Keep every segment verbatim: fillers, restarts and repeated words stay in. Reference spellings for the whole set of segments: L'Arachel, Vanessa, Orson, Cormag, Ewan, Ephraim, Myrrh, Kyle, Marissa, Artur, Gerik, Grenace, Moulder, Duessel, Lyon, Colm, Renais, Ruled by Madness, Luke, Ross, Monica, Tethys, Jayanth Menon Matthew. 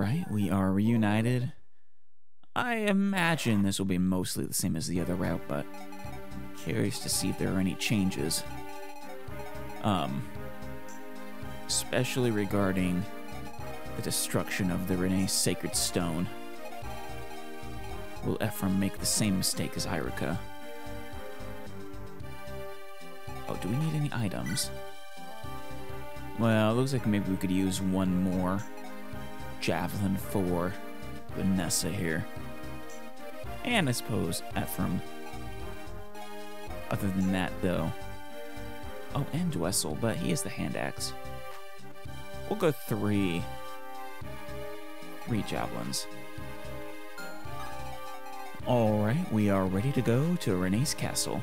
right, we are reunited. I imagine this will be mostly the same as the other route, but I'm curious to see if there are any changes. Um, especially regarding the destruction of the Renais sacred stone. Will Ephraim make the same mistake as Eirika? Oh, do we need any items? Well, it looks like maybe we could use one more javelin for Vanessa here. And I suppose Ephraim. Other than that, though. Oh, and Duessel, but he has the hand axe. We'll go three. Three javelins. Alright, we are ready to go to Renae's castle.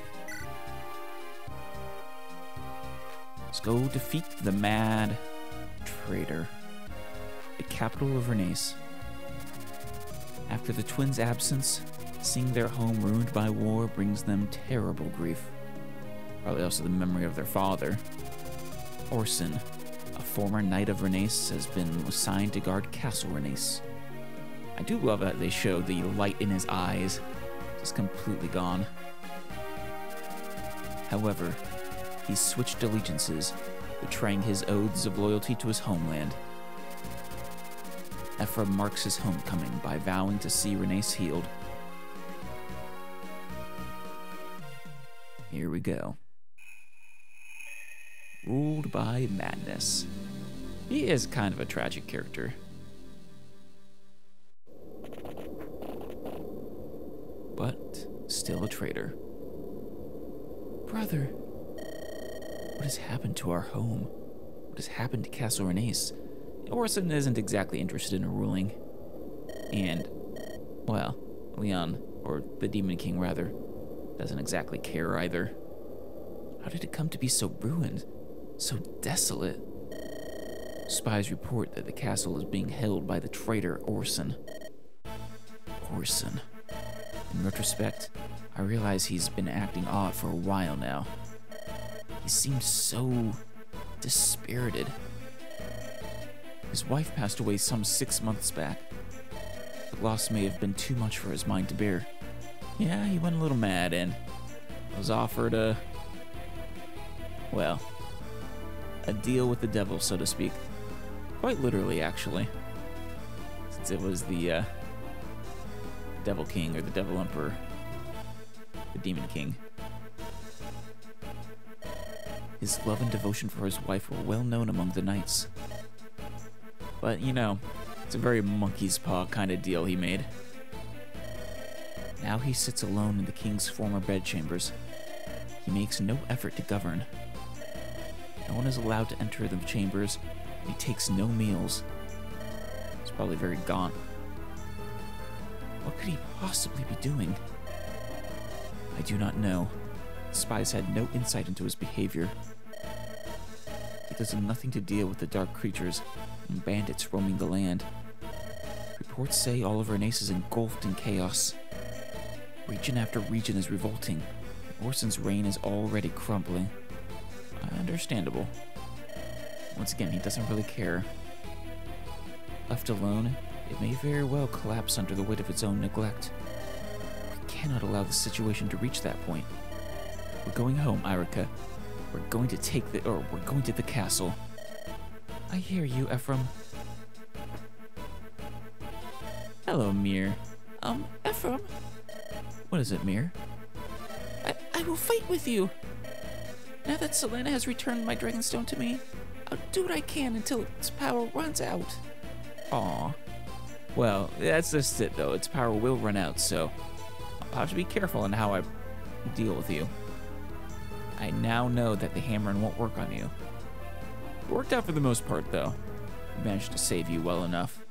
Let's go defeat the mad traitor. The capital of Renais. After the twins' absence, seeing their home ruined by war brings them terrible grief. Probably also the memory of their father. Orson, a former knight of Renais, has been assigned to guard Castle Renais. I do love that they show the light in his eyes. Just completely gone. However, he switched allegiances, betraying his oaths of loyalty to his homeland. Ephraim marks his homecoming by vowing to see Renais healed. Here we go. Ruled by Madness. He is kind of a tragic character. But still a traitor. Brother, what has happened to our home? What has happened to Castle Renais? Orson isn't exactly interested in a ruling. And, well, Lyon, or the Demon King rather, doesn't exactly care either. How did it come to be so ruined? So desolate? Spies report that the castle is being held by the traitor Orson. Orson. In retrospect, I realize he's been acting odd for a while now. He seems so dispirited. His wife passed away some six months back. The loss may have been too much for his mind to bear. Yeah, he went a little mad and was offered a, well, a deal with the devil, so to speak. Quite literally, actually. Since it was the uh, Devil King, or the Devil Emperor, the Demon King. His love and devotion for his wife were well known among the knights. But, you know, it's a very monkey's paw kind of deal he made. Now he sits alone in the king's former bedchambers. He makes no effort to govern. No one is allowed to enter the chambers, and he takes no meals. He's probably very gaunt. What could he possibly be doing? I do not know. The spies had no insight into his behavior. It does nothing to deal with the dark creatures and bandits roaming the land. Reports say all of Renais is engulfed in chaos. Region after region is revolting. Orson's reign is already crumbling. Understandable. Once again, he doesn't really care. Left alone, it may very well collapse under the weight of its own neglect. We cannot allow the situation to reach that point. We're going home, Eirika. We're going to take the- or we're going to the castle. I hear you, Ephraim. Hello, Myrrh. Um, Ephraim? What is it, Myrrh? I, I will fight with you! Now that Selena has returned my Dragonstone to me, I'll do what I can until its power runs out. Aw. Well, that's just it, though. Its power will run out, so I'll have to be careful in how I deal with you. I now know that the hammering won't work on you. It worked out for the most part, though. We managed to save you well enough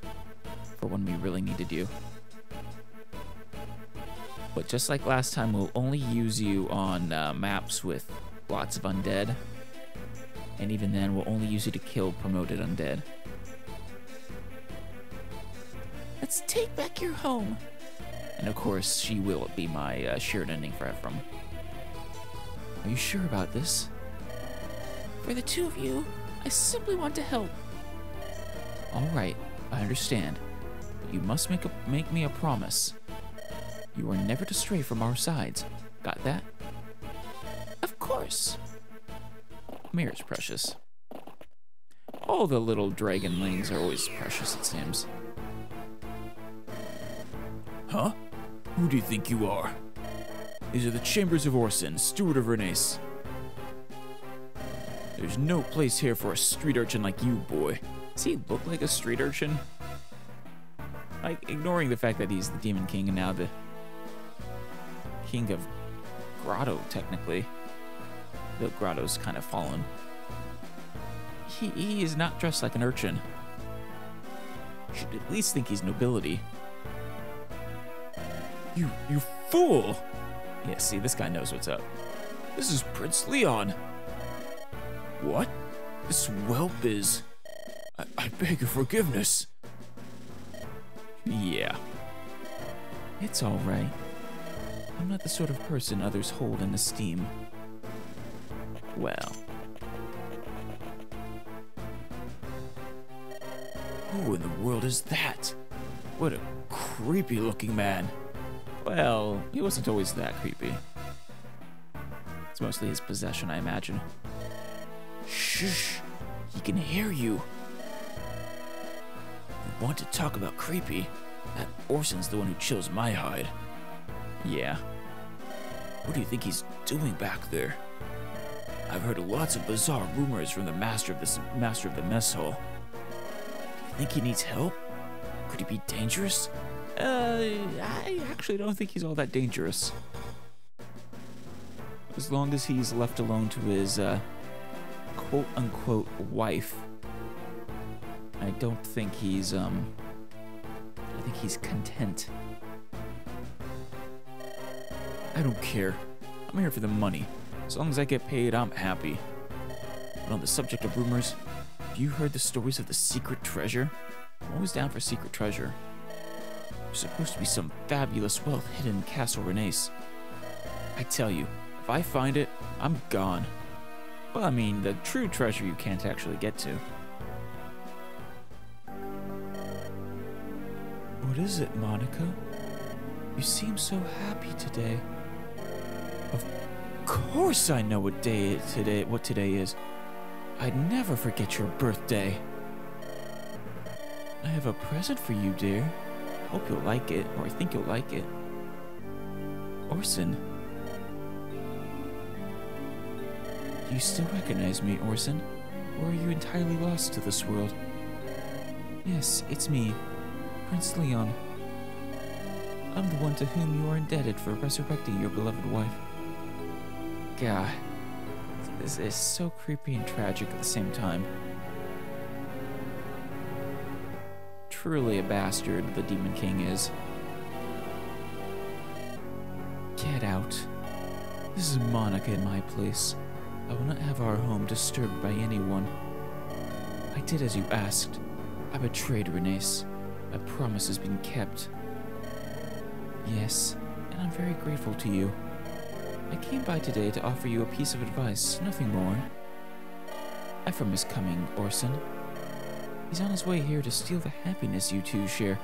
for when we really needed you. But just like last time, we'll only use you on uh, maps with lots of undead. And even then, we'll only use you to kill promoted undead. Let's take back your home! And of course, she will be my uh, shared ending for Ephraim. Are you sure about this? For the two of you, I simply want to help. Alright, I understand. You must make a, make me a promise. You are never to stray from our sides. Got that? Of course. Myrrh's precious. All the little dragonlings are always precious, it seems. Huh? Who do you think you are? These are the chambers of Orson, steward of Renais. There's no place here for a street urchin like you, boy. Does he look like a street urchin? Like, ignoring the fact that he's the Demon King and now the King of Grotto, technically. The Grotto's kind of fallen. He, he is not dressed like an urchin. Should at least think he's nobility. You, you fool! Yeah, see, this guy knows what's up. This is Prince Lyon. What? This whelp is... I, I beg your forgiveness. Yeah. It's all right. I'm not the sort of person others hold in esteem. Well. Who in the world is that? What a creepy looking man. Well, he wasn't always that creepy. It's mostly his possession, I imagine. Shh! He can hear you! You want to talk about creepy? That Orson's the one who chills my hide. Yeah. What do you think he's doing back there? I've heard lots of bizarre rumors from the master of this master of the mess hall. Do you think he needs help? Could he be dangerous? Uh, I actually don't think he's all that dangerous. As long as he's left alone to his, uh, quote-unquote wife, I don't think he's, um, I think he's content. I don't care. I'm here for the money. As long as I get paid, I'm happy. But on the subject of rumors, have you heard the stories of the secret treasure? I'm always down for secret treasure. There's supposed to be some fabulous wealth hidden in Castle Renais. I tell you, if I find it, I'm gone. Well, I mean, the true treasure you can't actually get to. What is it, Monica? You seem so happy today. Of course I know what day today what today is. I'd never forget your birthday. I have a present for you, dear. Hope you'll like it, or I think you'll like it. Orson. Do you still recognize me, Orson? Or are you entirely lost to this world? Yes, it's me, Prince Lyon. I'm the one to whom you are indebted for resurrecting your beloved wife. God, this is so creepy and tragic at the same time. Truly a bastard, the Demon King is. Get out. This is Monica in my place. I will not have our home disturbed by anyone. I did as you asked. I betrayed Renace. My promise has been kept. Yes, and I'm very grateful to you. I came by today to offer you a piece of advice, nothing more. Ephraim is coming, Orson. He's on his way here to steal the happiness you two share.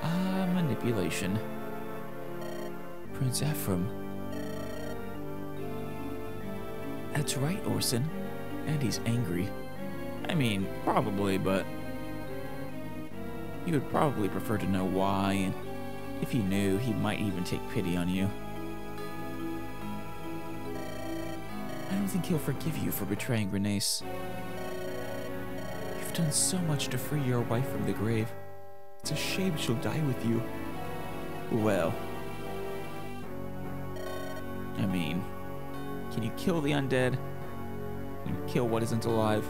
Ah, manipulation. Prince Ephraim. That's right, Orson. And he's angry. I mean, probably, but... you would probably prefer to know why, and if he knew, he might even take pity on you. I don't think he'll forgive you for betraying Grenace. You've done so much to free your wife from the grave. It's a shame she'll die with you. Well... I mean... can you kill the undead? Can you kill what isn't alive?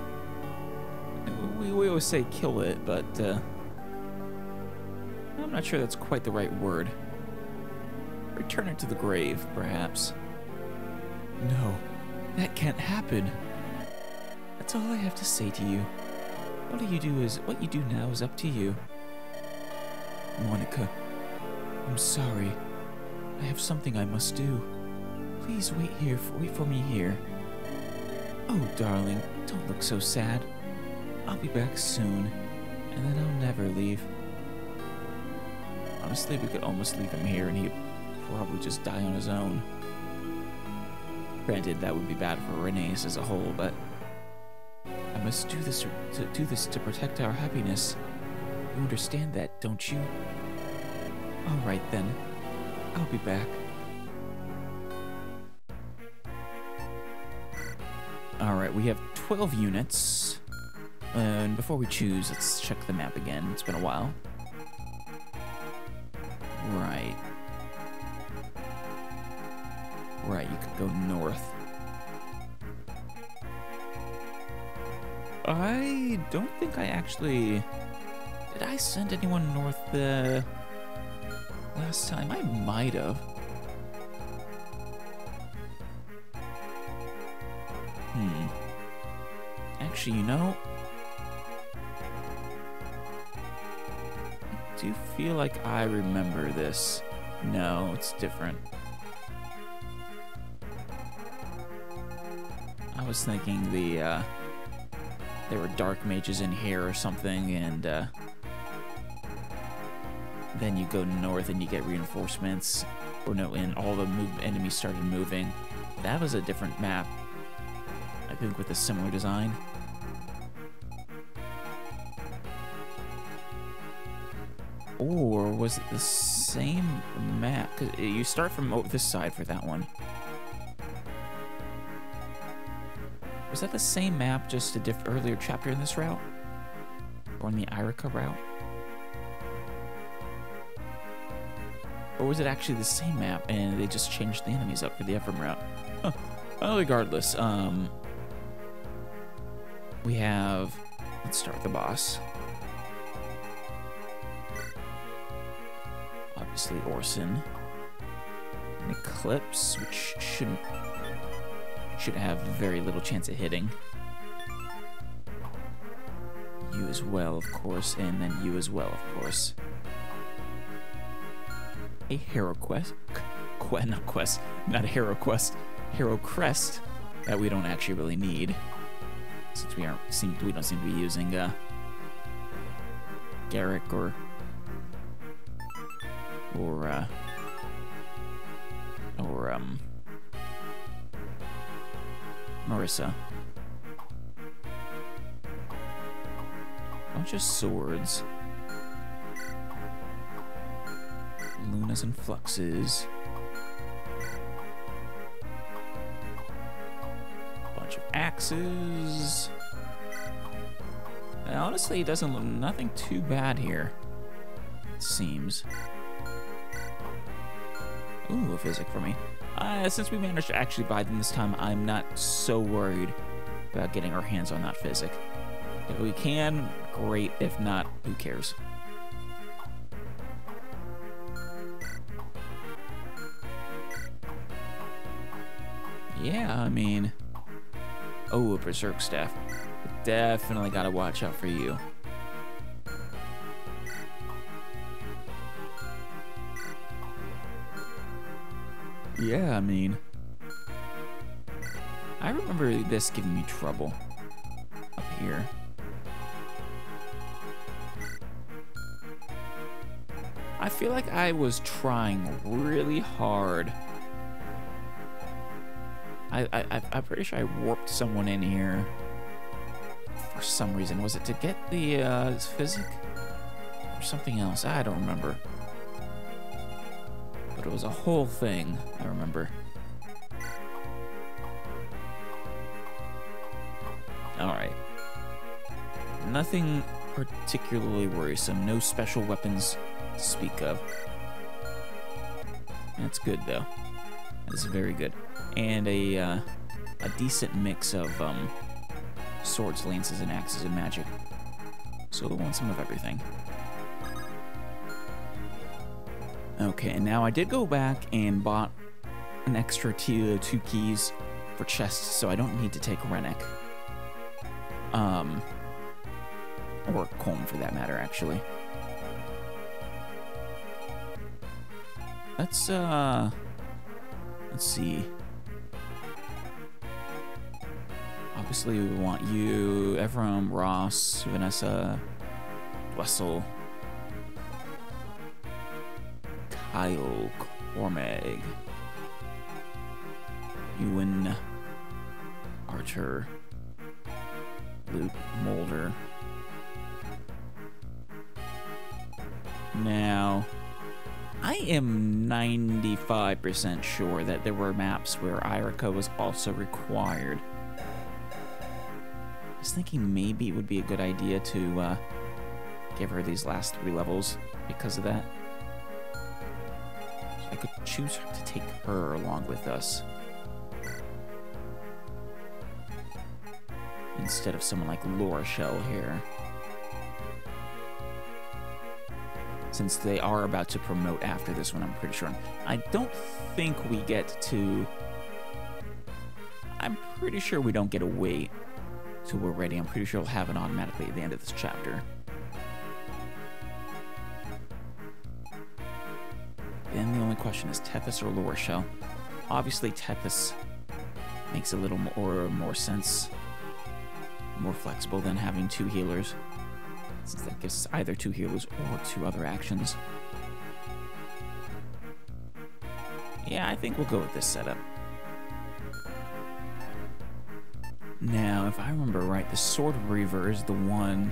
We, we always say kill it, but uh, I'm not sure that's quite the right word. Return it to the grave, perhaps. No, that can't happen. That's all I have to say to you. What do you do is what you do now is up to you, Monica. I'm sorry. I have something I must do. Please wait here, for, wait for me here. Oh, darling, don't look so sad. I'll be back soon, and then I'll never leave. Honestly, we could almost leave him here and he'd probably just die on his own. Granted, that would be bad for Renais as a whole, but I must do this to do this to protect our happiness. You understand that, don't you? All right then, I'll be back. All right, we have twelve units, and before we choose, let's check the map again. It's been a while. Right. Right, you could go north. I don't think I actually... Did I send anyone north the last time? I might have. Hmm. Actually, you know... I do feel like I remember this. No, it's different. I was thinking the... Uh, there were dark mages in here or something, and uh, then you go north and you get reinforcements, or no, and all the move enemies started moving. That was a different map, I think, with a similar design. Or was it the same map? 'Cause you start from this side for that one. Was that the same map, just a diff earlier chapter in this route? Or in the Eirika route? Or was it actually the same map and they just changed the enemies up for the Ephraim route? Huh. Well, regardless, um... we have... Let's start with the boss. Obviously Orson. An Eclipse, which shouldn't... should have very little chance of hitting. You as well, of course, and then you as well, of course. A hero quest, qu not quest, not a hero quest, hero crest that we don't actually really need, since we aren't seem we don't seem to be using uh, Gerik or or uh, or um. Marissa. Bunch of swords. Lunas and fluxes. Bunch of axes. And honestly, it doesn't look nothing too bad here. It seems. Ooh, a physic for me. Uh, since we managed to actually buy them this time, I'm not so worried about getting our hands on that physic. If we can, great. If not, who cares? Yeah, I mean... Oh, a berserk staff. Definitely gotta watch out for you. Yeah, I mean, I remember this giving me trouble up here. I feel like I was trying really hard. I, I, I'm pretty sure I warped someone in here for some reason. Was it to get the uh, physic or something else? I don't remember. But it was a whole thing, I remember. Alright. Nothing particularly worrisome. No special weapons to speak of. That's good, though. That's very good. And a, uh, a decent mix of um, swords, lances, and axes and magic. So we'll want some of everything. Okay, and now I did go back and bought an extra two, two keys for chests, so I don't need to take Rennac. Um, or Colm, for that matter, actually. Let's, uh... Let's see. Obviously, we want you, Ephraim, Ross, Vanessa, Duessel... Kyle, Cormag, Ewan, Artur, Luke, Moulder. Now, I am ninety-five percent sure that there were maps where Eirika was also required. I was thinking maybe it would be a good idea to uh, give her these last three levels because of that. So I could choose her to take her along with us. Instead of someone like L'Arachel here. Since they are about to promote after this one, I'm pretty sure. I don't think we get to... I'm pretty sure we don't get away till we're ready. I'm pretty sure we'll have it automatically at the end of this chapter. Then the only question is Tethys or L'Arachel. Obviously, Tethys makes a little more, more sense. More flexible than having two healers, since that gives either two healers or two other actions. Yeah, I think we'll go with this setup. Now, if I remember right, the Sword Reaver is the one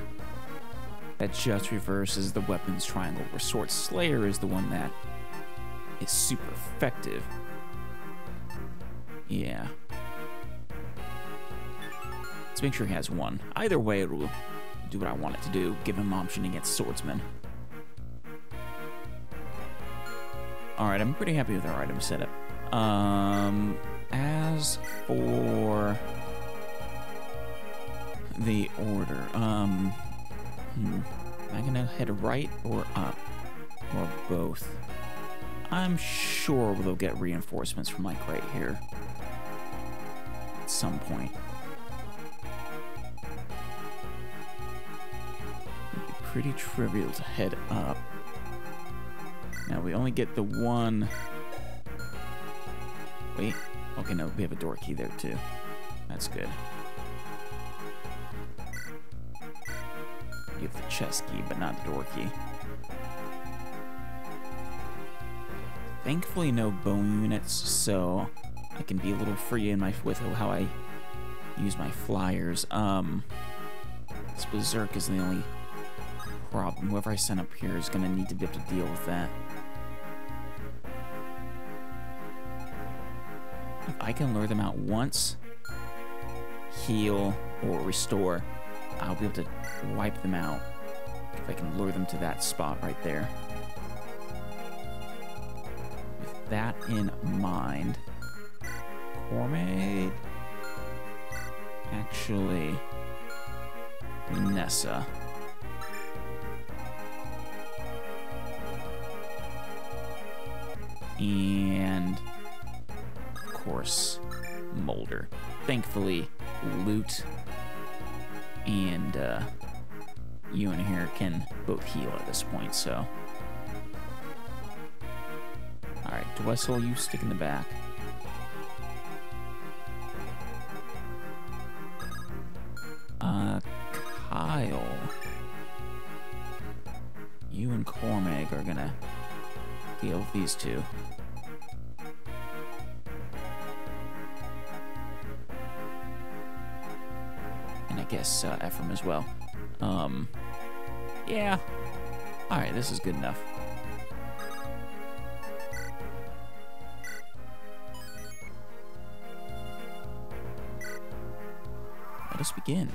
that just reverses the weapons triangle, where Sword Slayer is the one that is super effective. Yeah. Let's make sure he has one. Either way, it will do what I want it to do. Give him option against Swordsman. Alright, I'm pretty happy with our item setup. Um, as for the order, um, hmm, am I gonna head right or up? Or both? I'm sure they'll get reinforcements from like right here at some point. Pretty trivial to head up. Now we only get the one. Wait. Okay, no, we have a door key there too. That's good. You have the chest key, but not the door key. Thankfully, no bone units, so I can be a little free in my with how I use my flyers. Um, this berserk is the only problem. Whoever I send up here is going to need to be able to deal with that. If I can lure them out once, heal, or restore, I'll be able to wipe them out if I can lure them to that spot right there. With that in mind, Cormade, actually, Vanessa. And, of course, Moulder. Thankfully, Loot and uh, you and here can both heal at this point, so. Alright, Duessel, you stick in the back. Uh, Kyle. You and Cormag are gonna deal with these two. And I guess uh, Ephraim as well. Um, yeah. Alright, this is good enough. Let us begin.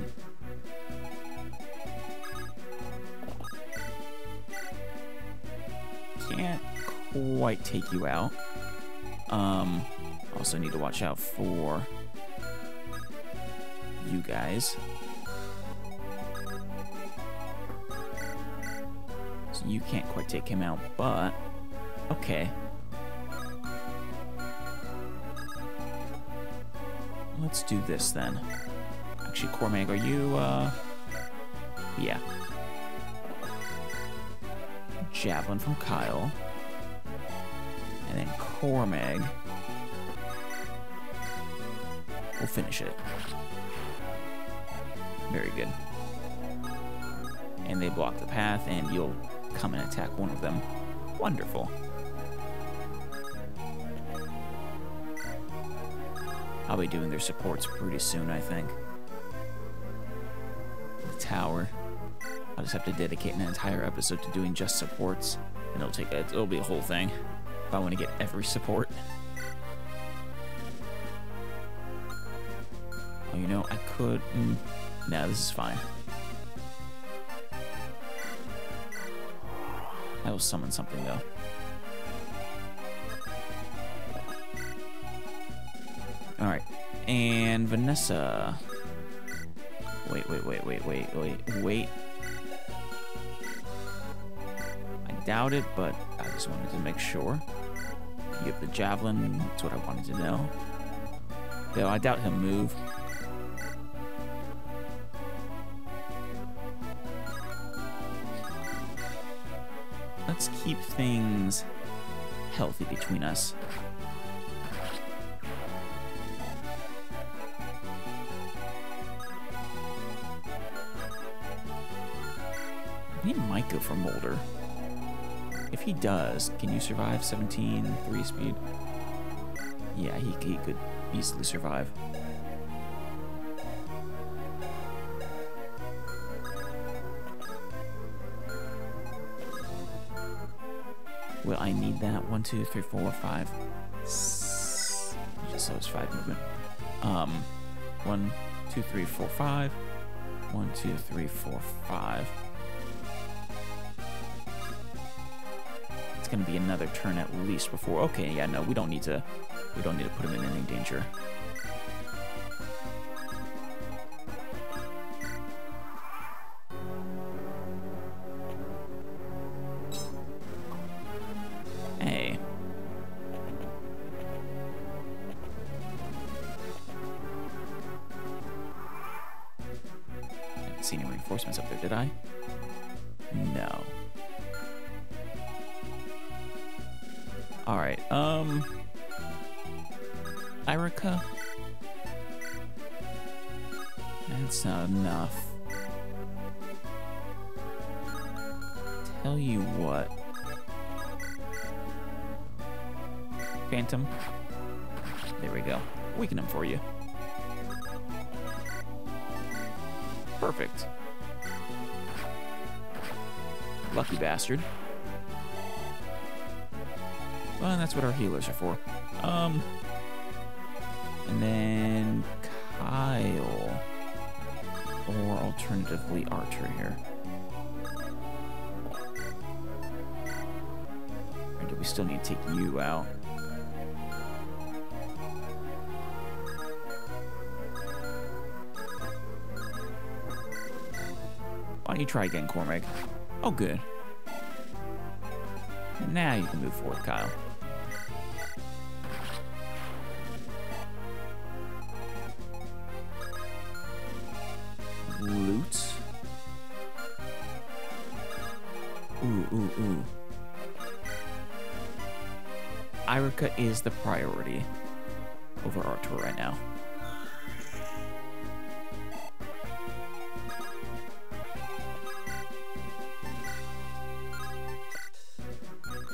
Can't quite take you out. Um, also need to watch out for you guys. So you can't quite take him out, but okay. Let's do this then. Actually, Cormag, are you, uh, yeah. Javelin from Kyle. And then Cormag. We'll finish it. Very good. And they block the path, and you'll come and attack one of them. Wonderful. I'll be doing their supports pretty soon, I think. The tower. I'll just have to dedicate an entire episode to doing just supports, and it'll take it'll be a whole thing if I want to get every support. Oh, you know, I could. Mm, no, this is fine. I will summon something though. All right, and Vanessa. Wait, wait, wait, wait, wait, wait, wait. I doubt it, but I just wanted to make sure. You have the javelin. That's what I wanted to know. Though I doubt he'll move. Let's keep things healthy between us. He might go for Moulder. If he does, can you survive seventeen, three speed? Yeah, he, he could easily survive. Will I need that? One, two, three, four, five. S just so it's five movement. Um, one, two, three, four, five. One, two, three, four, five. Gonna be another turn at least before. Okay, yeah, no, we don't need to we don't need to put him in any danger. Hey, I didn't see any reinforcements up there, did I? No. Alright, um... Eirika? That's not enough. Tell you what... Phantom? There we go. Weaken him for you. Perfect. Lucky bastard. Well, that's what our healers are for. Um, and then Kyle, or alternatively Artur here. Or do we still need to take you out? Why don't you try again, Cormag? Oh, good. Now you can move forward, Kyle. Loot. Ooh, ooh, ooh. Eirika is the priority over Artur right now.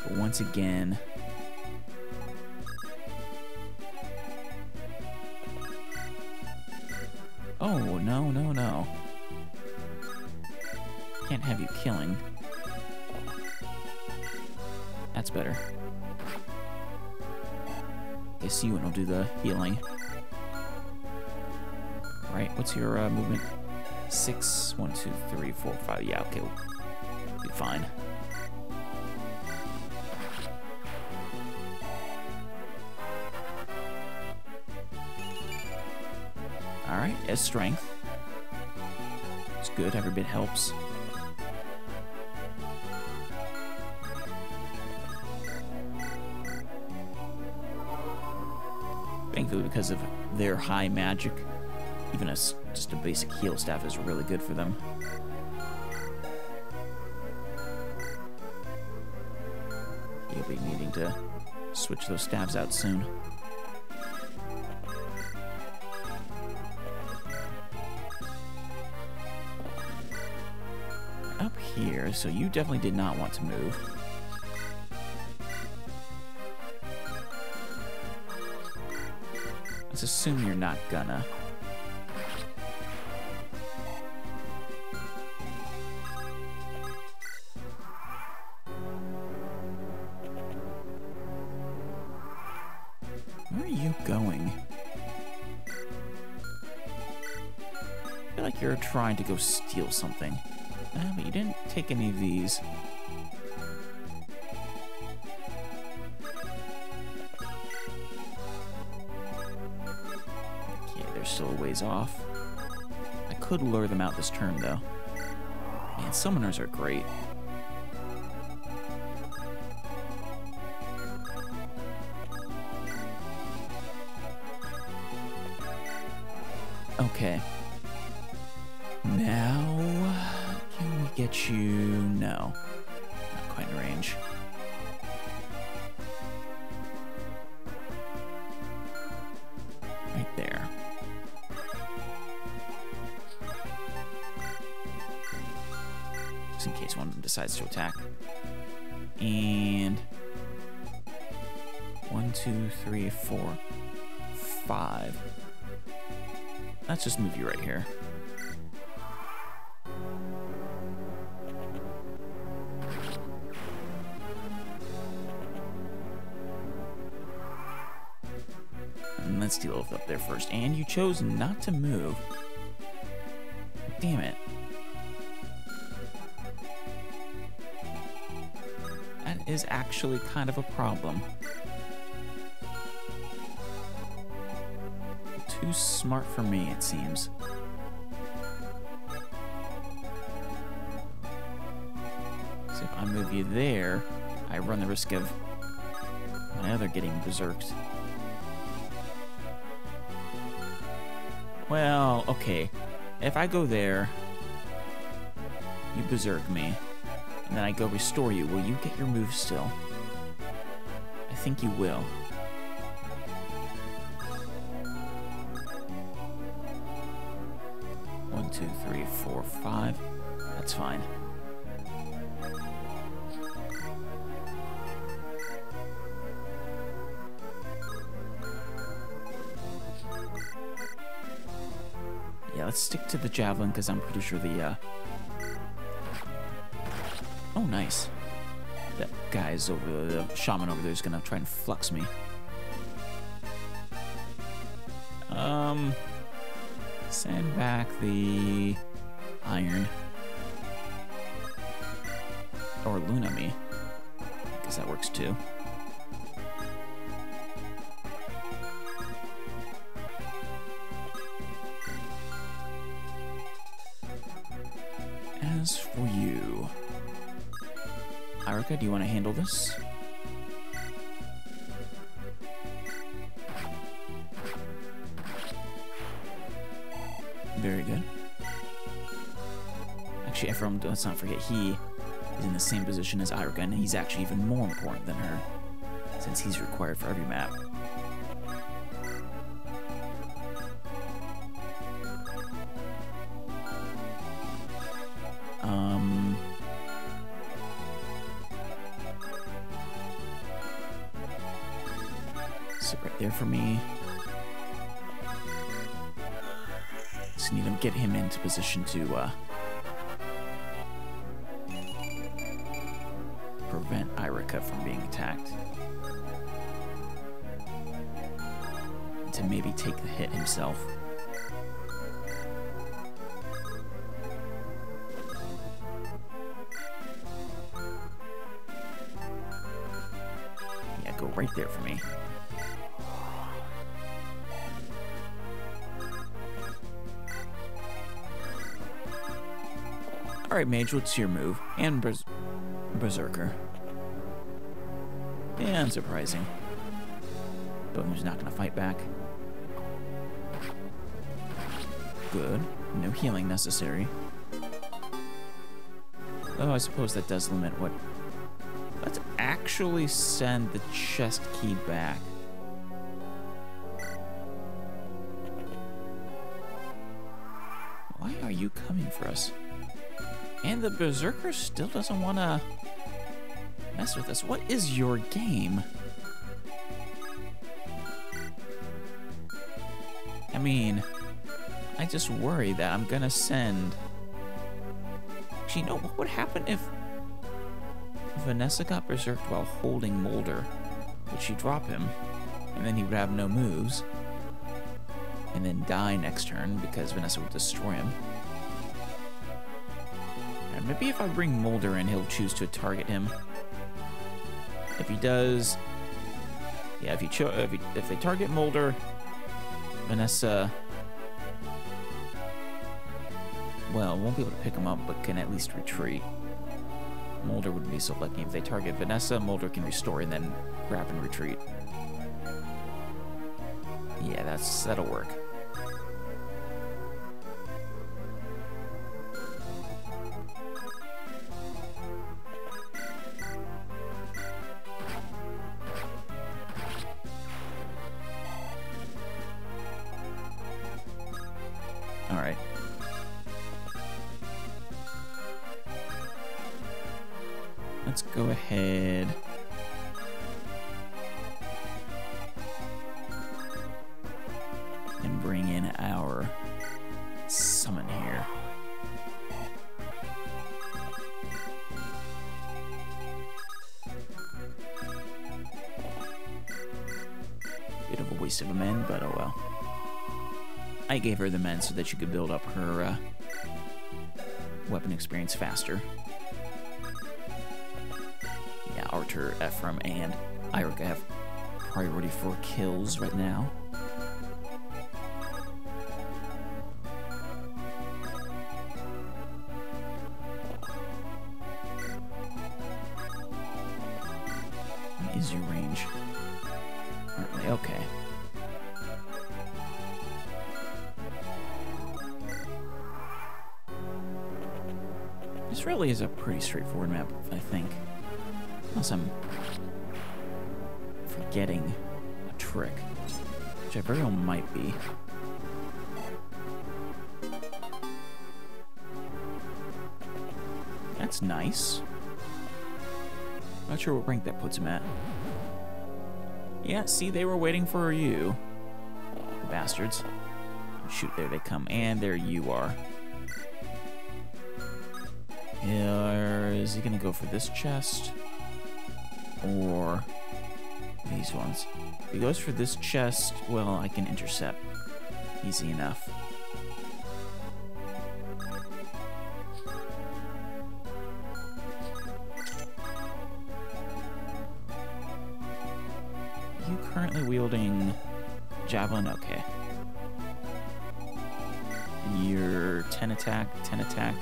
But once again, oh, no, no, no. Can't have you killing. That's better. Guess Ewan will do the healing. Right, what's your uh, movement? Six, one, two, three, four, five. Yeah, okay, we'll be fine. Alright, as strength. It's good, every bit helps. Thankfully, because of their high magic, even a, just a basic heal staff is really good for them. You'll be needing to switch those staves out soon. Here, so you definitely did not want to move. Let's assume you're not gonna. Where are you going? I feel like you're trying to go steal something. Uh, but you didn't take any of these. Still a ways off. I could lure them out this turn, though. Man, summoners are great. Okay. Now, can we get you? No. Not quite in range. Right there. In case one of them decides to attack. And one, two, three, four, five. Let's just move you right here. And let's deal with up there first. And you chose not to move. Damn it. Is actually kind of a problem. Too smart for me, it seems. So if I move you there, I run the risk of my other getting berserked. Well, okay. If I go there, you berserk me. And then I go restore you. Will you get your move still? I think you will. One, two, three, four, five. That's fine. Yeah, let's stick to the javelin because I'm pretty sure the, uh, oh, nice. That guy's over there, the shaman over there is gonna try and flux me. Um, send back the iron. Or Luna me. I guess that works too. As for you, Eirika, do you want to handle this? Very good. Actually, Ephraim, let's not forget, he is in the same position as Eirika, and he's actually even more important than her, since he's required for every map. Um... Sit right there for me. Just need to get him into position to uh, prevent Eirika from being attacked. And to maybe take the hit himself. Yeah, go right there for me. Alright, Mage, what's your move? And Berser Berserker. Yeah, unsurprising. Boom's not gonna fight back. Good. No healing necessary. Though I suppose that does limit what... Let's actually send the chest key back. Why are you coming for us? And the Berserker still doesn't want to mess with us. What is your game? I mean, I just worry that I'm gonna send... Actually, you know, what would happen if Vanessa got berserked while holding Moulder? Would she drop him? And then he would have no moves. And then die next turn because Vanessa would destroy him. And maybe if I bring Moulder in, he'll choose to target him. If he does... Yeah, if, he cho if, he, if they target Moulder, Vanessa... Well, won't be able to pick him up, but can at least retreat. Moulder wouldn't be so lucky. If they target Vanessa, Moulder can restore and then grab and retreat. Yeah, that's that'll work. Alright. Let's go ahead... and bring in our summon here. Bit of a waste of a mend, but oh well. I gave her the mend so that she could build up her uh, weapon experience faster. Yeah, Artur, Ephraim, and Eirika have priority for kills right now. Is your range currently okay? This really is a pretty straightforward map, I think. Unless I'm forgetting a trick, which I very well might be. That's nice. Not sure what rank that puts him at. Yeah, see, they were waiting for you. The bastards. Shoot, there they come. And there you are. Here, is he gonna go for this chest? Or these ones? If he goes for this chest, well, I can intercept. Easy enough. Wielding javelin, okay. And your ten attack, ten attack.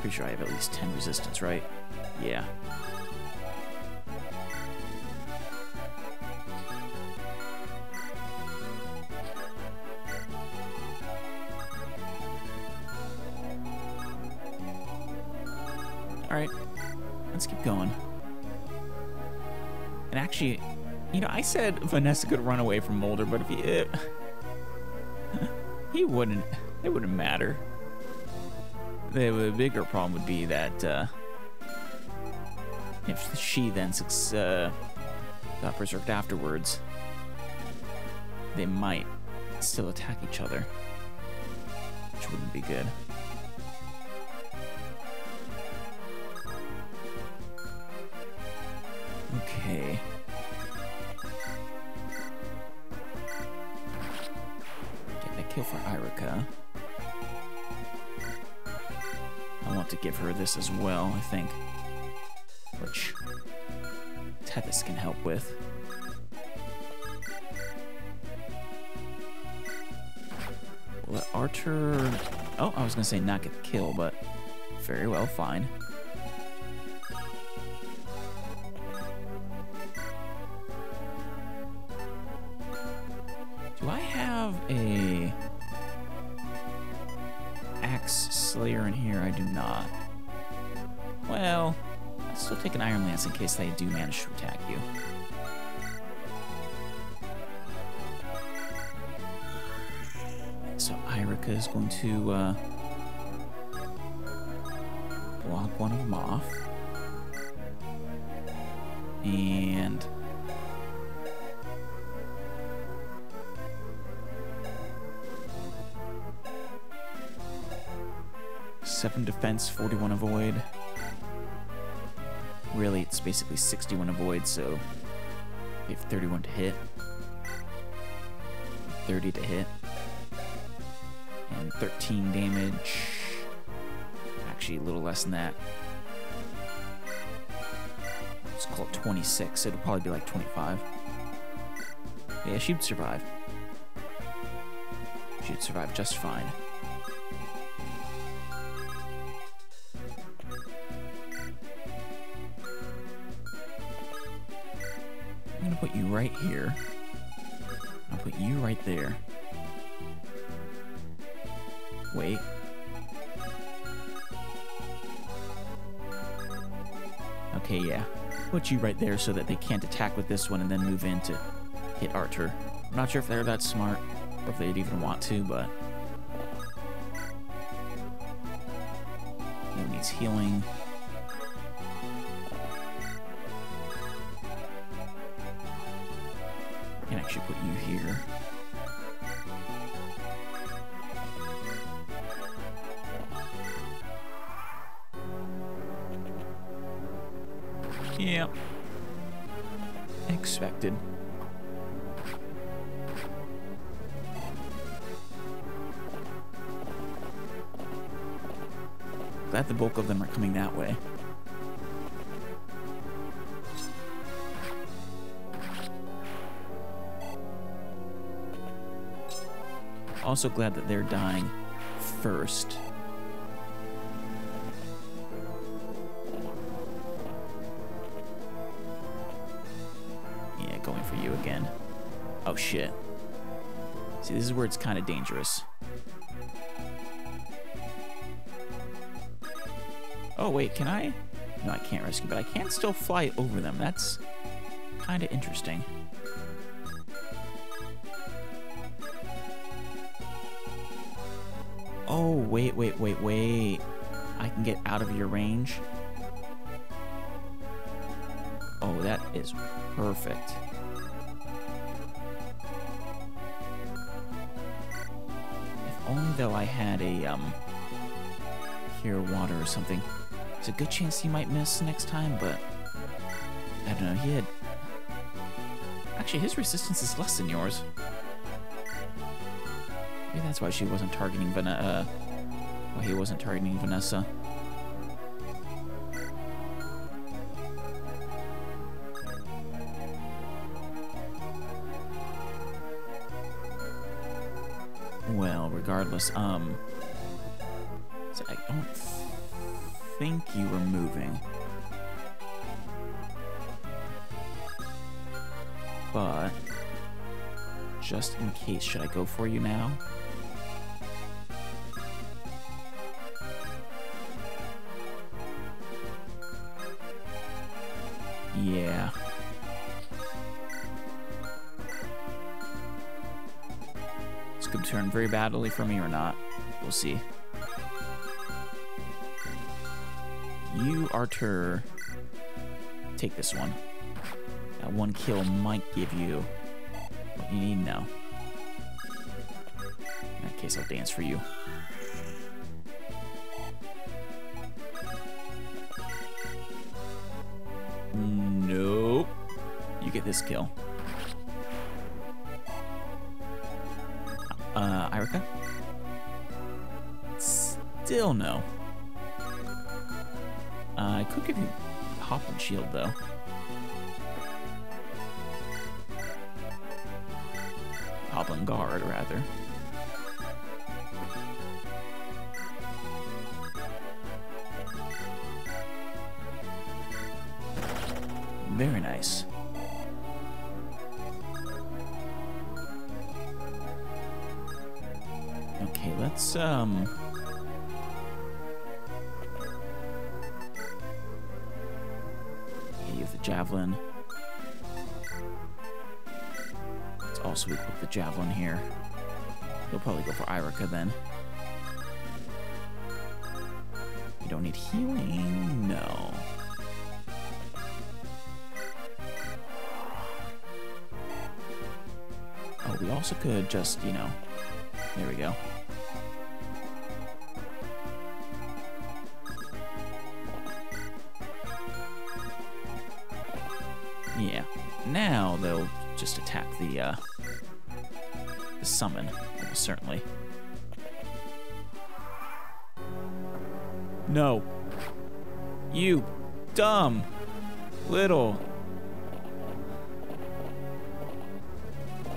Pretty sure I have at least ten resistance, right? Yeah. Alright, let's keep going. And actually, you know, I said Vanessa could run away from Moulder, but if he... It, he wouldn't. It wouldn't matter. The bigger problem would be that uh, if she then uh, got berserked afterwards, they might still attack each other, which wouldn't be good. Okay. Kill for Eirika. I want to give her this as well, I think. Which Tethys can help with. Let Artur... Oh, I was gonna say not get the kill, but very well, fine. Do I have a axe slayer in here? I do not. Well, I'll still take an iron lance in case they do manage to attack you. So Eirika is going to uh, block one of them off. And... seven defense, forty-one avoid. Really, it's basically sixty-one avoid, so they have thirty-one to hit, thirty to hit, and thirteen damage. Actually, a little less than that. Let's call it twenty-six. It'll probably be like twenty-five. Yeah, she'd survive. She'd survive just fine. I'm gonna put you right here. I'll put you right there. Wait. Okay, yeah. Put you right there so that they can't attack with this one and then move in to hit Artur. I'm not sure if they're that smart or if they'd even want to, but... no needs healing. I can actually put you here. Yeah. Expected. Glad the bulk of them are coming that way. Also glad that they're dying first. Yeah, going for you again. Oh shit. See, this is where it's kind of dangerous. Oh wait, can I? No, I can't rescue, but I can still fly over them. That's kind of interesting. Oh, wait, wait, wait, wait. I can get out of your range. Oh, that is perfect. If only though I had a, um, here, water or something. It's a good chance he might miss next time, but I don't know, he had... Actually, his resistance is less than yours. Maybe that's why she wasn't targeting Vanessa. Uh, why he wasn't targeting Vanessa. Well, regardless, um... so I don't think you were moving. But... just in case, should I go for you now? Yeah. It's going to turn very badly for me or not. We'll see. You, Artur, take this one. That one kill might give you what you need now. In that case, I'll dance for you. Nope. You get this kill. Uh, Eirika? Still no. Uh, I could give you Hop and Shield, though. Hoplin Guard, rather. Very nice. Okay, let's, um... yeah, you have the Javelin. Also, we put the Javelin here. You'll probably go for Eirika then. You don't need healing? No. Oh, we also could just, you know... there we go. Now they'll just attack the, uh, the summon, almost certainly. No. You dumb little...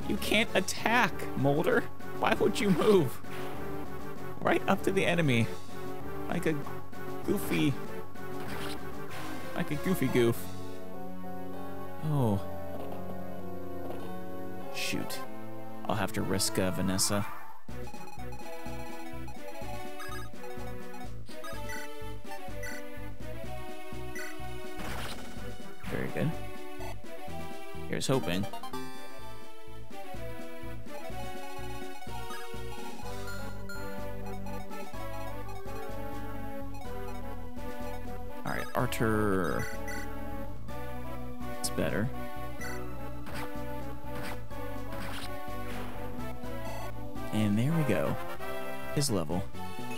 You can't attack, Moulder. Why would you move? Right up to the enemy. Like a goofy... Like a goofy goof. Oh. Shoot. I'll have to risk uh, Vanessa. Very good. Here's hoping. Alright, Artur. It's better. And there we go. His level.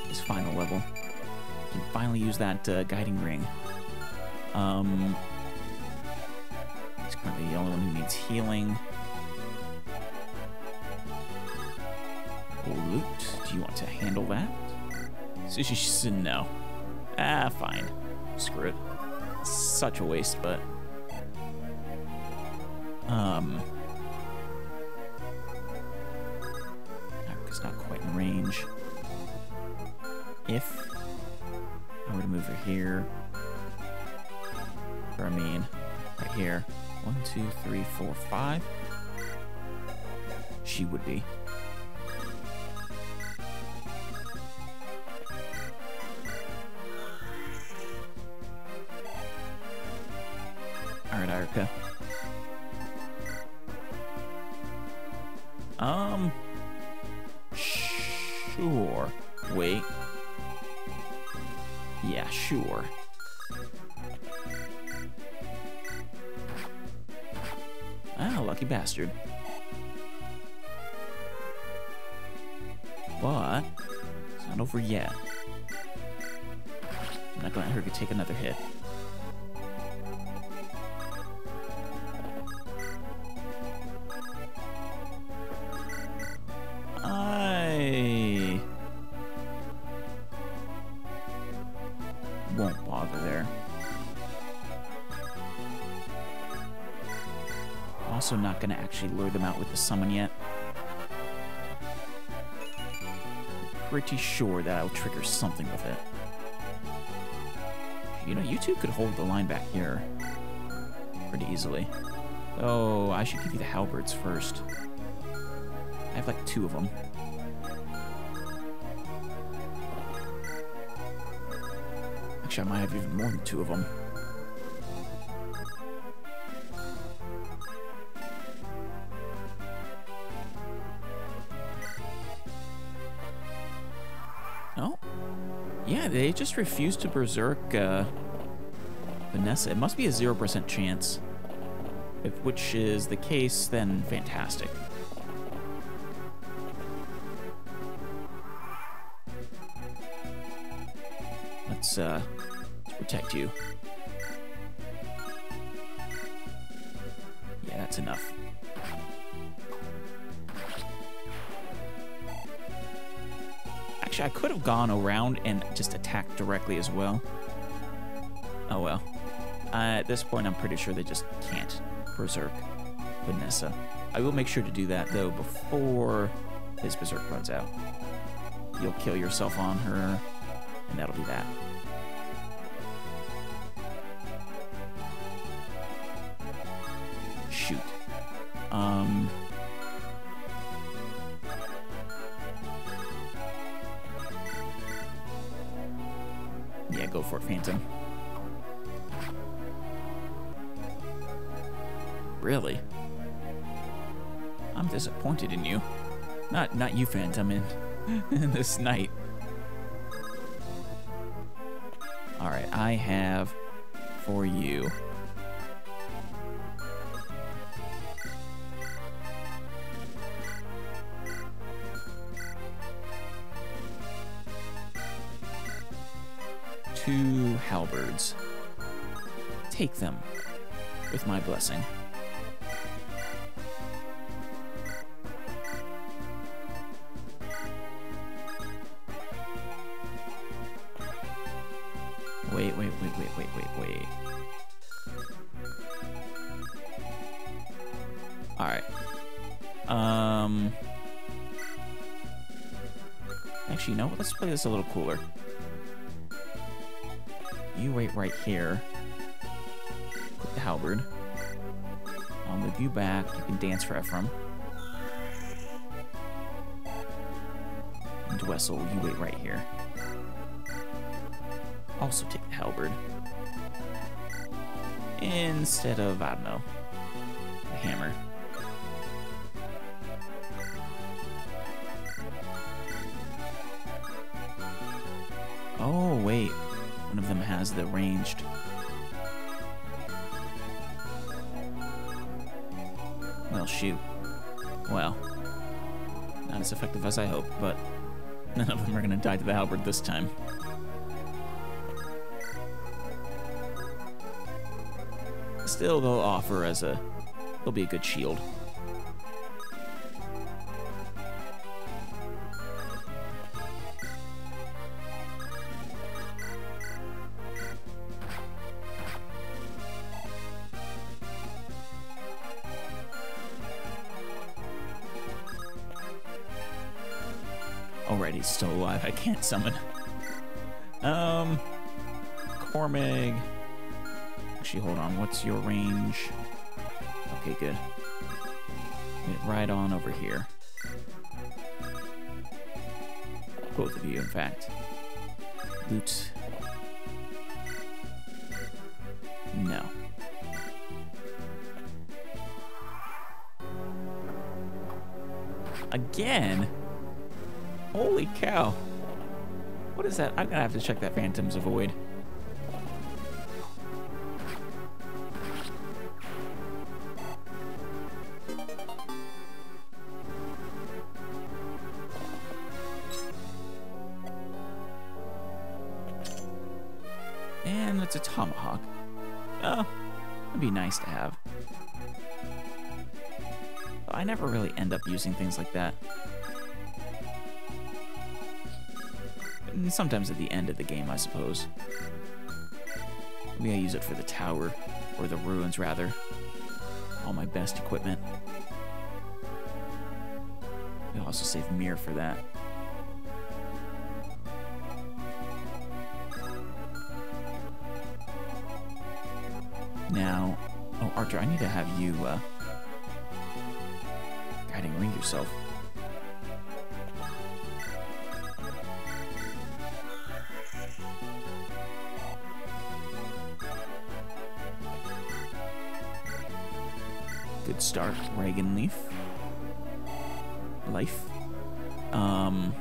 His final level. Can finally use that uh, guiding ring. Um, he's currently the only one who needs healing. Loot. Do you want to handle that? So she said no. Ah, fine. Screw it. It's such a waste, but um. It's not quite in range. If I were to move her here, or I mean, right here, one, two, three, four, five, she would be. All right, Eirika. Um. Sure. Wait. Yeah, sure. Ah, lucky bastard. But it's not over yet. I'm not gonna let her take another hit. Also not gonna actually lure them out with the summon yet. Pretty sure that I'll trigger something with it. You know, you two could hold the line back here pretty easily. Oh, I should give you the halberds first. I have like two of them. Actually, I might have even more than two of them. They just refuse to berserk uh, Vanessa. It must be a zero percent chance. If which is the case, then fantastic. Let's, uh, let's protect you. Yeah, that's enough. I could have gone around and just attacked directly as well. Oh well. Uh, at this point, I'm pretty sure they just can't berserk Vanessa. I will make sure to do that, though, before his berserk runs out. You'll kill yourself on her, and that'll be that. Shoot. Um... Go for it, Phantom. Really? I'm disappointed in you. Not not you, Phantom, in, in this night. Alright, I have for you. Two halberds. Take them with my blessing. Wait, wait, wait, wait, wait, wait, wait. Alright. Um... Actually, you know what? Let's play this a little cooler. You wait right here. Put the halberd. I'll move you back. You can dance for Ephraim. And Duessel, you wait right here. Also take the halberd. Instead of, I don't know, a hammer. Oh, wait. One of them has the ranged. Well, shoot. Well, not as effective as I hoped, but none of them are going to die to the halberd this time. Still, they'll offer as a... they'll be a good shield. He's still alive. I can't summon. Um, Cormag. Actually, hold on. What's your range? Okay, good. Get right on over here. Both of you, in fact. Loot. No. Again? Holy cow. What is that? I'm gonna have to check that Phantom's Void. And it's a tomahawk. Oh, that'd be nice to have. But I never really end up using things like that. Sometimes at the end of the game, I suppose. Maybe I use it for the tower, or the ruins, rather. All my best equipment. I'll also save Myrrh for that. Now... Oh, Artur, I need to have you, uh... guiding ring yourself. Good start. Reagan leaf. Life. Um.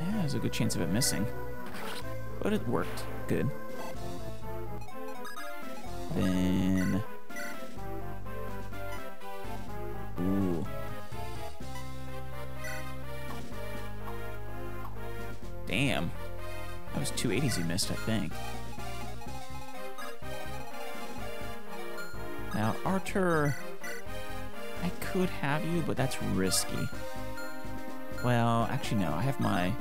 Yeah, there's a good chance of it missing. But it worked. Good. Then. Ooh. Damn. That was two eighties you missed, I think. Now, Artur, I could have you, but that's risky. Well, actually, no. I have my...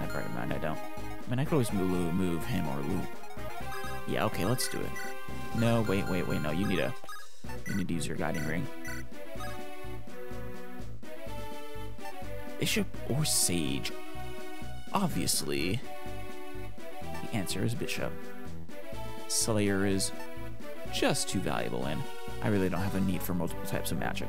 Never mind, I don't. I mean, I could always move, move him or loop. Yeah, okay, let's do it. No, wait, wait, wait, no. You need a... You need to use your guiding ring. Bishop or sage? Obviously, the answer is bishop. Slayer is... just too valuable, and I really don't have a need for multiple types of magic.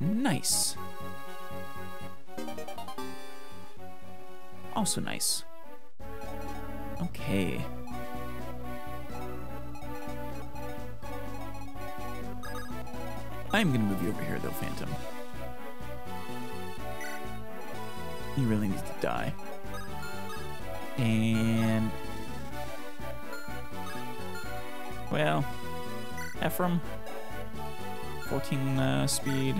Nice. Also nice. Okay. I'm gonna move you over here, though, Phantom. You really need to die. And... Well... Ephraim. fourteen uh, speed.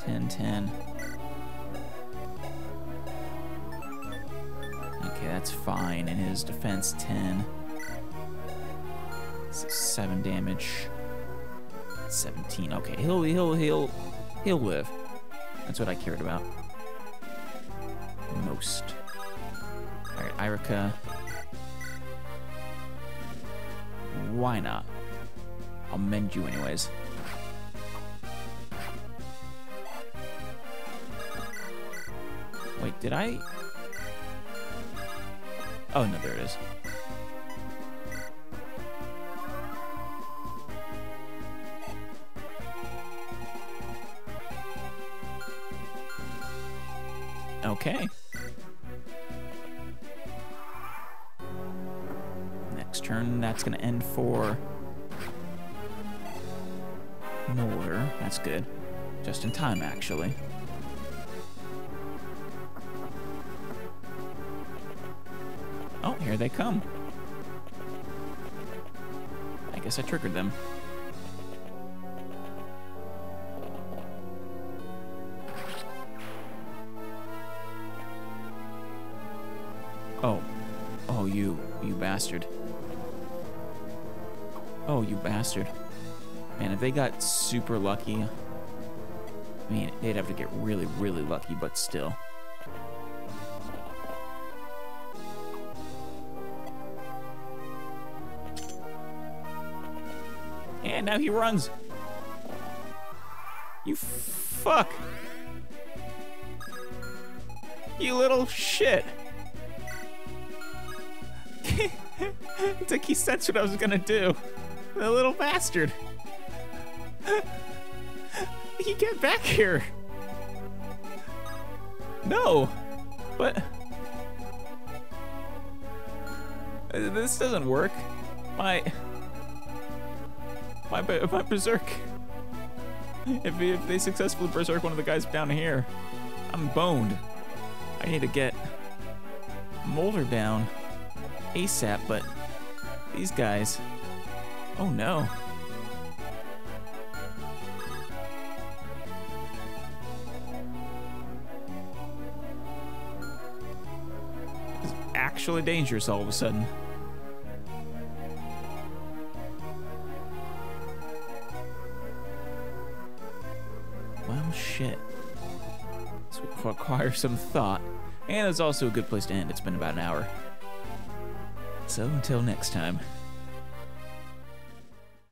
ten, ten. Okay, that's fine. In his defense, ten. So seven damage. seventeen. Okay, he'll he'll he'll he'll live. That's what I cared about most. All right, Eirika. Why not? I'll mend you anyways. Wait, did I? Oh, no, there it is. Okay. Next turn, that's going to end for Moulder. That's good. Just in time, actually. Oh, here they come. I guess I triggered them. Oh. Oh, you. You bastard. Oh, you bastard. Man, if they got super lucky... I mean, they'd have to get really, really lucky, but still. And now he runs! You fuck! You little shit! It's like he sensed what I was gonna do. The little bastard. You get back here. No. What? This doesn't work. My. My, my berserk. If, if they successfully berserk one of the guys down here, I'm boned. I need to get Moulder down ASAP, but these guys. Oh no. It's actually dangerous all of a sudden. Well, shit. This would require some thought. And it's also a good place to end. It's been about an hour. So until next time.